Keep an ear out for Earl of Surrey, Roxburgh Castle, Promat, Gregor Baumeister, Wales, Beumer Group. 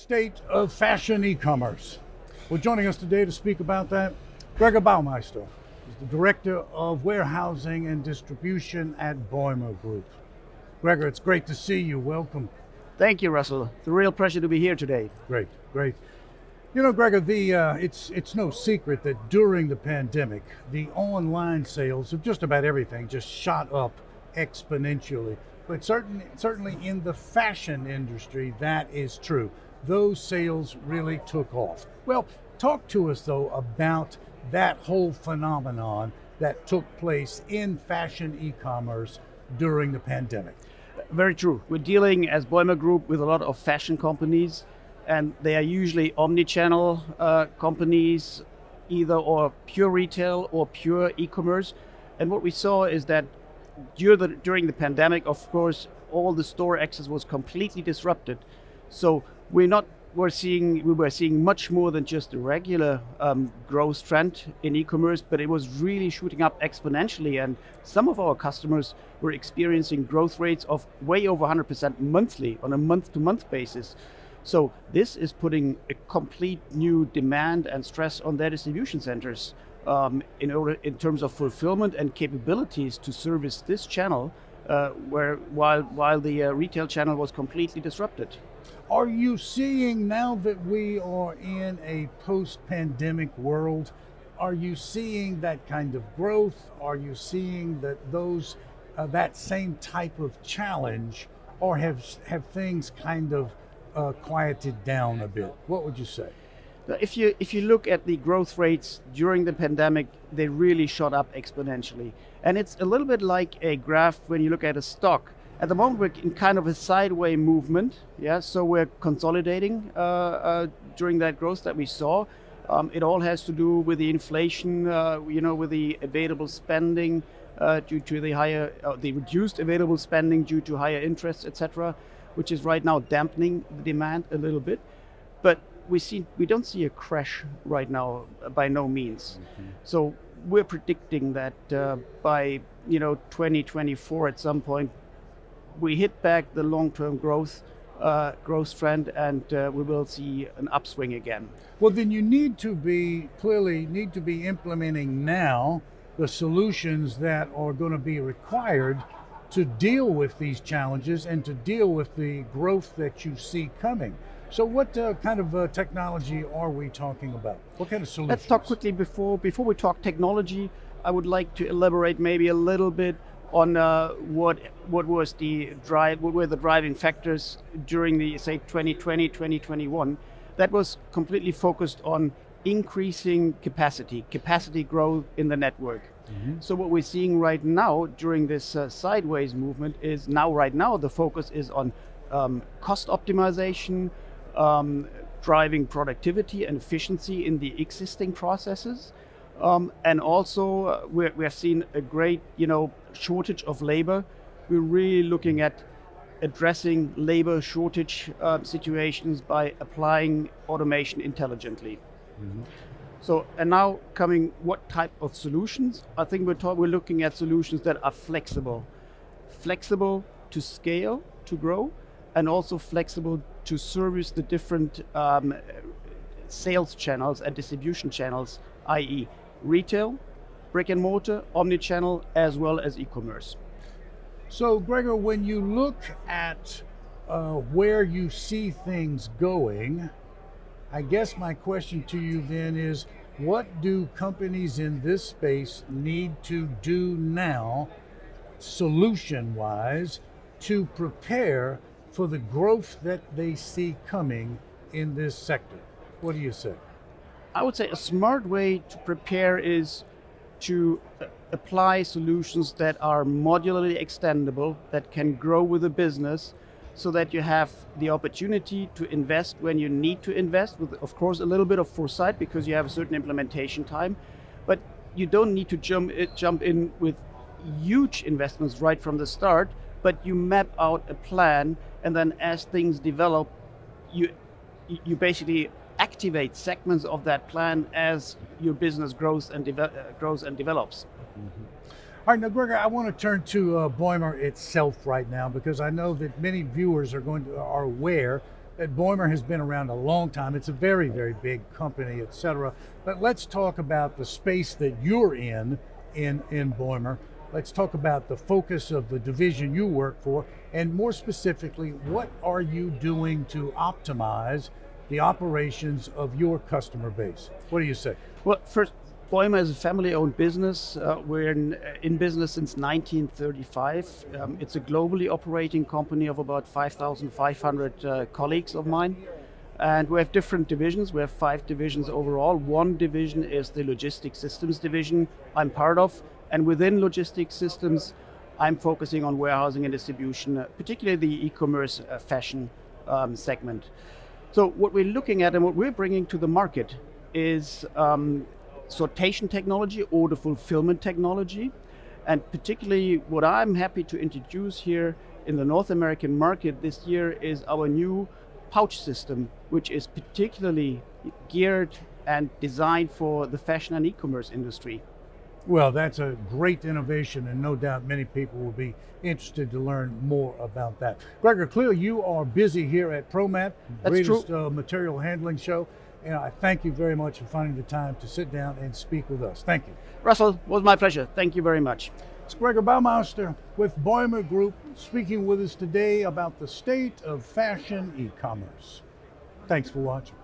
state of fashion e-commerce. Well, joining us today to speak about that, Gregor Baumeister is the Director of Warehousing and Distribution at Beumer Group. Gregor, it's great to see you. Welcome. Thank you, Russell. It's a real pleasure to be here today. Great, great. You know, Gregor, it's no secret that during the pandemic, the online sales of just about everything just shot up exponentially. But certainly in the fashion industry, that is true. Those sales really took off. Well, talk to us, though, about that whole phenomenon that took place in fashion e-commerce during the pandemic. Very true. We're dealing, as Beumer Group, with a lot of fashion companies. And they are usually omni-channel companies, either or pure retail or pure e-commerce. And what we saw is that during the pandemic, of course, all the store access was completely disrupted. So we were seeing much more than just a regular growth trend in e-commerce, but it was really shooting up exponentially. And some of our customers were experiencing growth rates of way over 100% monthly on a month-to-month basis. So this is putting a complete new demand and stress on their distribution centers in terms of fulfillment and capabilities to service this channel, while the retail channel was completely disrupted. Are you seeing, now that we are in a post-pandemic world, are you seeing that kind of growth? Are you seeing that that same type of challenge, or have things kind of quieted down a bit? What would you say? If you look at the growth rates during the pandemic, they really shot up exponentially. And it's a little bit like a graph when you look at a stock. At the moment, we're in kind of a sideways movement. Yeah, so we're consolidating during that growth that we saw. It all has to do with the inflation, you know, with the available spending due to the reduced available spending due to higher interest, etc., which is right now dampening the demand a little bit. But we don't see a crash right now, by no means. Mm-hmm. So we're predicting that by 2024, at some point, we hit back the long-term growth trend, and we will see an upswing again. Well, then you need to be implementing now the solutions that are going to be required to deal with these challenges and to deal with the growth that you see coming. So what kind of technology are we talking about? What kind of solutions? Let's talk quickly before we talk technology. I would like to elaborate maybe a little bit on what were the driving factors during the, say, 2020, 2021. That was completely focused on increasing capacity growth in the network. Mm-hmm. So what we're seeing right now during this sideways movement is right now the focus is on cost optimization, driving productivity and efficiency in the existing processes, and also we have seen a great shortage of labor. We're really looking at addressing labor shortage situations by applying automation intelligently. Mm-hmm. So, and now coming, what type of solutions? I think we're looking at solutions that are flexible to scale, to grow, and also flexible to service the different sales channels and distribution channels, i.e. retail, brick and mortar, omnichannel, as well as e-commerce. So, Gregor, when you look at where you see things going, I guess my question to you then is, what do companies in this space need to do now, solution-wise, to prepare for the growth that they see coming in this sector? What do you say? I would say a smart way to prepare is to apply solutions that are modularly extendable, that can grow with the business, so that you have the opportunity to invest when you need to invest, with, of course, a little bit of foresight because you have a certain implementation time, but you don't need to jump in with huge investments right from the start, but you map out a plan, and then as things develop, you basically activate segments of that plan as your business grows and develops. Mm-hmm. All right, now, Gregor, I want to turn to Beumer itself right now, because I know that many viewers are aware that Beumer has been around a long time. It's a very, very big company, et cetera. But let's talk about the space that you're in Beumer. Let's talk about the focus of the division you work for, and more specifically, what are you doing to optimize the operations of your customer base? What do you say? Well, first, Beumer is a family-owned business. We're in business since 1935. It's a globally operating company of about 5,500 colleagues of mine. And we have different divisions. We have 5 divisions overall. One division is the Logistics Systems division I'm part of. And within Logistics Systems, I'm focusing on warehousing and distribution, particularly the e-commerce fashion segment. So what we're looking at and what we're bringing to the market is sortation technology, order fulfillment technology, and particularly what I'm happy to introduce here in the North American market this year is our new pouch system, which is particularly geared and designed for the fashion and e-commerce industry. Well, that's a great innovation, and no doubt many people will be interested to learn more about that. Gregor, clearly you are busy here at Promat, greatest material handling show. And I thank you very much for finding the time to sit down and speak with us. Thank you. Russell, it was my pleasure. Thank you very much. It's Gregor Baumeister with Beumer Group speaking with us today about the state of fashion e-commerce. Thanks for watching.